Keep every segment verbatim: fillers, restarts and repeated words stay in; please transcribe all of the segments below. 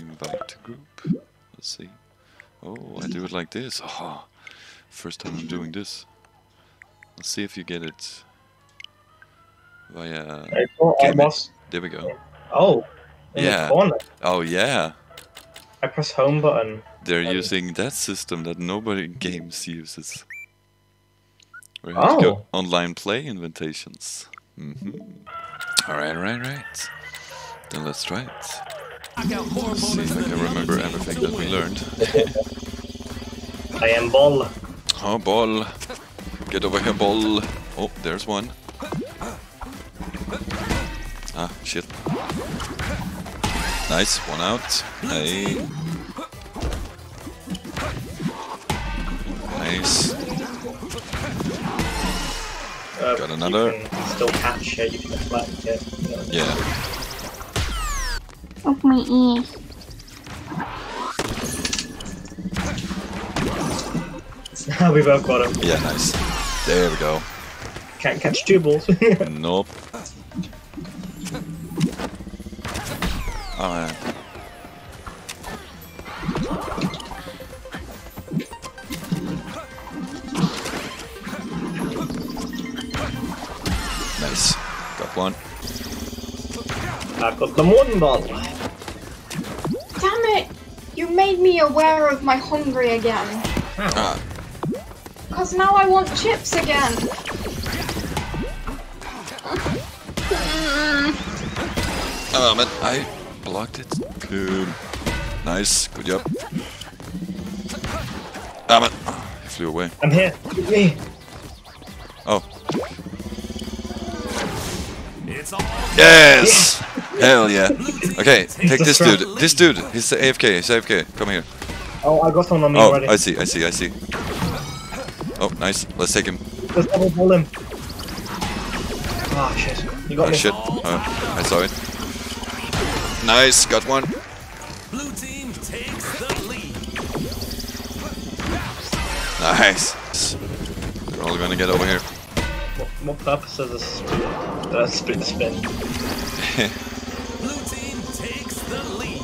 invite group. Let's see. Oh, I do it like this. Aha! First time I'm doing this. Let's see if you get it via. Almost. There we go. Oh. In yeah. The corner. Oh yeah. I press home button. They're and... using that system that nobody in games uses. We have oh. to go online play invitations. Mm-hmm. All right, right, right. Then let's try it. Let's see if I can remember everything that we learned. I am Ball. Oh, Ball. Get over here, Ball. Oh, there's one. Ah, shit. Nice, one out. Hey. Nice. Uh, Got another. You can still catch it, you can deflect it. Yeah. yeah. Off my ears. We both got him. Yeah, nice. There we go. Can't catch two balls. Nope. Oh, yeah. Nice. Got one. I got the one ball. Damn it! You made me aware of my hungry again. Ah. Because now I want chips again. Oh, man. I... blocked it. Good. Nice. Good job. Damn it. He flew away. I'm here. Me. Oh. It's all yes. Yeah. Hell yeah. Okay, it's take this strong. dude. This dude. He's A F K. He's A F K. Come here. Oh, I got someone on me oh, already. I see. I see. I see. Oh, nice. Let's take him. Let's double pull him. Ah, oh, shit. You got oh, me. Shit. Oh, I saw it. Nice, got one. Blue team takes the lead. Nice. We're all gonna get over here. What, what purpose does this split? Uh, split spin. Blue team takes the lead.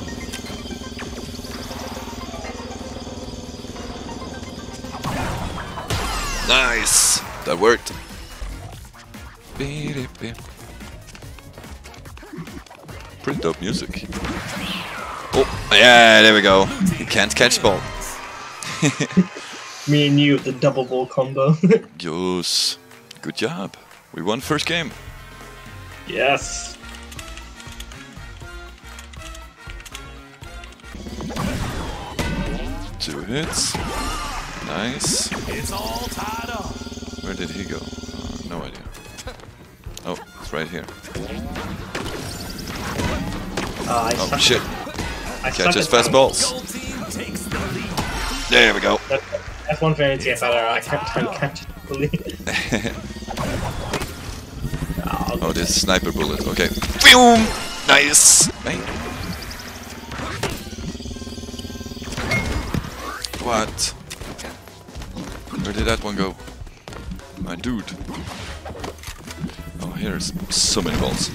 Nice, that worked. Beep, beep. Pretty dope music. Oh, yeah, there we go. You can't catch ball. Me and you, the double ball combo. Yes. Good job. We won first game. Yes. Two hits. Nice. It's all tied up. Where did he go? Uh, no idea. Oh, it's right here. Uh, oh suck. shit! I Catches fastballs. The there we go. That's, that's one thing to get better. I can't try and catch the lead. Oh, this sniper bullet. Okay. Boom! Nice. Hey. What? Where did that one go? My dude. Oh, here's so many balls.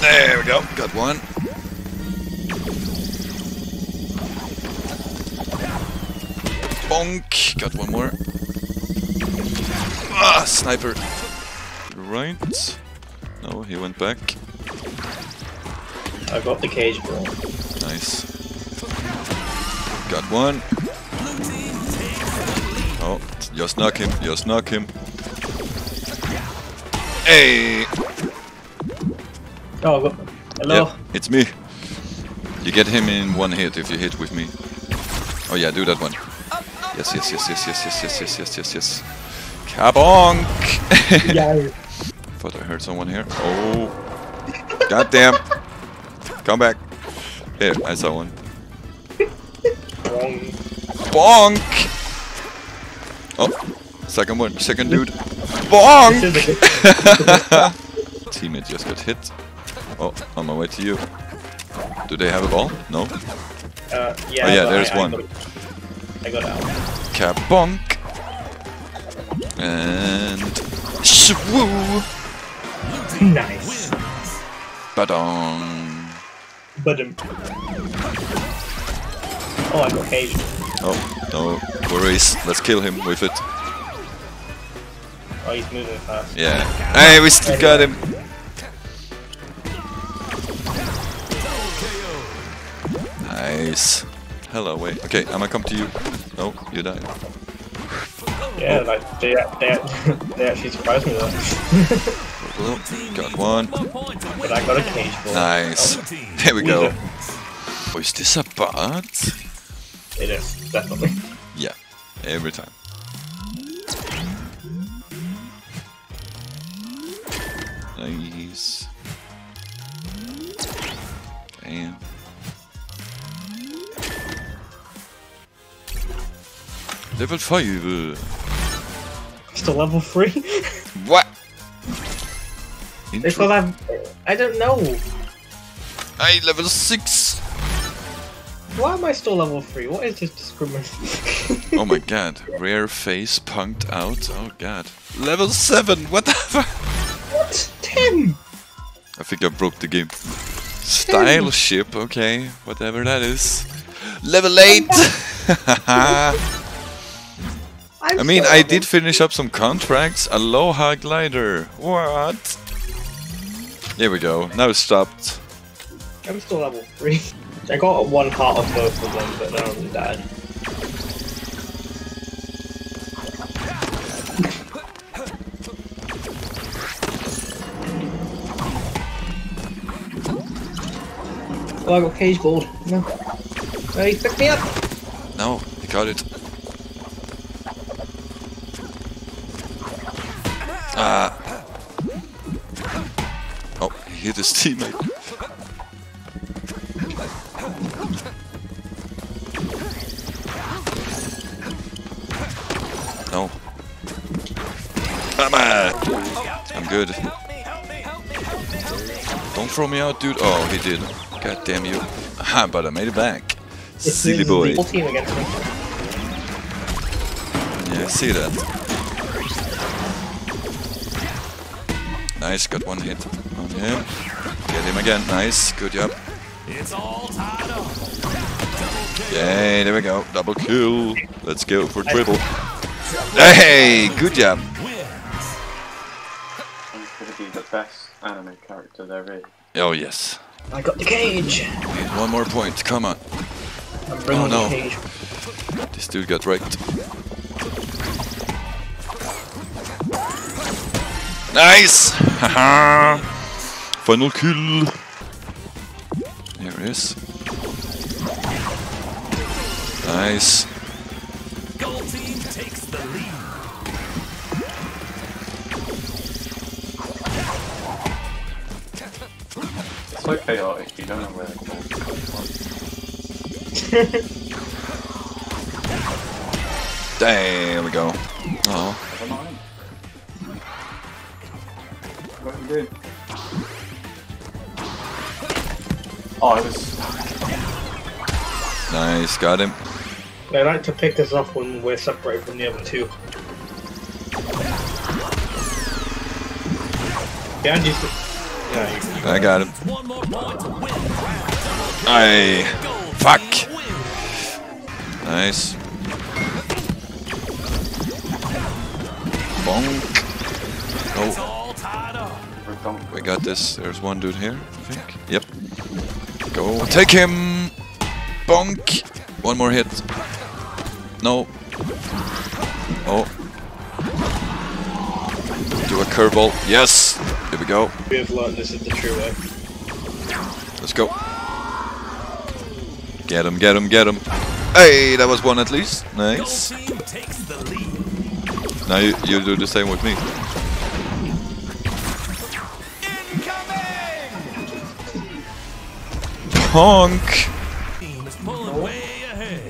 There we go, got one. Bonk, got one more. Ah, sniper. Right. No, he went back. I got the cage, bro. Nice. Got one. Oh, just knock him, just knock him. Hey! Oh, hello? Yeah, it's me. You get him in one hit if you hit with me. Oh yeah, do that one. Yes, yes, yes, yes, yes, yes, yes, yes, yes, yes, yes. Kabonk! Yeah. Thought I heard someone here. Oh. Goddamn. Come back. Here, I saw one. Bonk. Bonk! Oh, second one, second dude. Bonk! Teammate just got hit. Oh, on my way to you. Do they have a ball? No? Uh, yeah, oh yeah, there's I, one. I got, I got out. Kabonk! And... Shwoo! Nice! Badong! But um, oh, I got Cajun. Oh, no worries. Let's kill him with it. Oh, he's moving fast. Yeah. Hey, we still got him. Nice. Hello, wait. Okay, I'm gonna come to you. No, you died. Yeah, oh. like they they they actually surprised me though. Got one. But I got a cage ball. Nice. There we go. Oh, is this a bot? It is, definitely. Yeah, every time. Nice. Damn. Level five. Still level three? What? Because I'm... I don't know. I level six. Why am I still level three? What is this discrimination? Oh my god. Rare face punked out. Oh god. Level seven. What the fuck? What? ten? I think I broke the game. Style ship. Okay. Whatever that is. Level eight. I mean, I did finish up some contracts. Aloha Glider. What? Here we go, now it's stopped. I'm still level three. I got one heart of both of them, but now I'm dead. Oh, I got cage balled. No. No, he picked me up! No, he got it. Ah. Uh. Hit his teammate. No. Come on. I'm good. Don't throw me out, dude. Oh, he did. God damn you. Aha, but I made it back. It's silly boy. Team against me. Yeah, I see that. Nice, got one hit. Him. Get him again. Nice. Good job. It's all tied up. Yay, there we go. Double kill. Let's go for triple. Hey, good job. I'm going to be the best anime character there is. Oh, yes. I got the cage. Need one more point. Come on. I'm bringing oh, no. the cage. This dude got wrecked. Nice. Haha. Final kill! Here it is. Nice. Gold team takes the lead. It's so chaotic, you don't know where the gold comes from. There we go. Oh. Never mind. What are you doing? Oh, I was... Nice, got him. They like to pick us up when we're separated from the other two. Yeah, yeah. I got him. Aye. Fuck. Nice. Bonk. Oh. We got this. There's one dude here, I think. Yep. Go. Take him! Bonk! One more hit. No. Oh. Do a curveball. Yes! Here we go. We have learned this is the true way. Let's go. Get him, get him, get him. Hey, that was one at least. Nice. Now you, you do the same with me. Honk!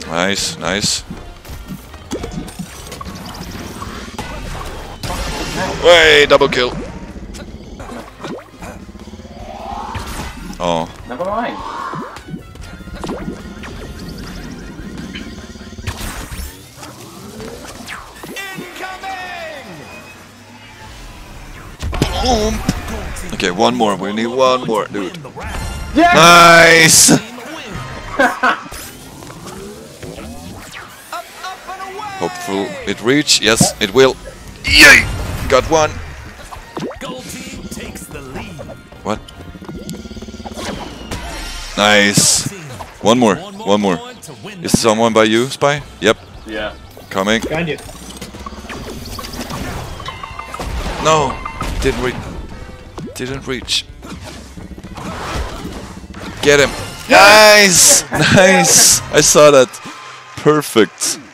Nice, nice. Way double kill. Oh. Never mind. Incoming! Okay, one more. We need one more, dude. Yes! Nice! Hopeful it reach. Yes, it will. Yay! Got one. Goal team takes the lead. What? Nice. One more. One more. Is someone by you, Spy? Yep. Yeah. Coming. Can you? No. Didn't reach. Didn't reach. Get him. Nice. Nice. I saw that. Perfect.